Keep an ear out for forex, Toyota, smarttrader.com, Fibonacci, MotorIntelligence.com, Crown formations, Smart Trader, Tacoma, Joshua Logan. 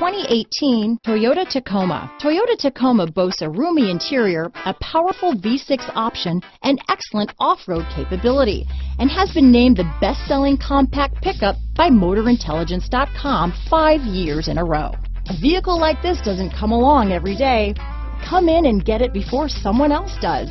2018 Toyota Tacoma. Toyota Tacoma boasts a roomy interior, a powerful V6 option, and excellent off-road capability, and has been named the best-selling compact pickup by MotorIntelligence.com 5 years in a row. A vehicle like this doesn't come along every day. Come in and get it before someone else does.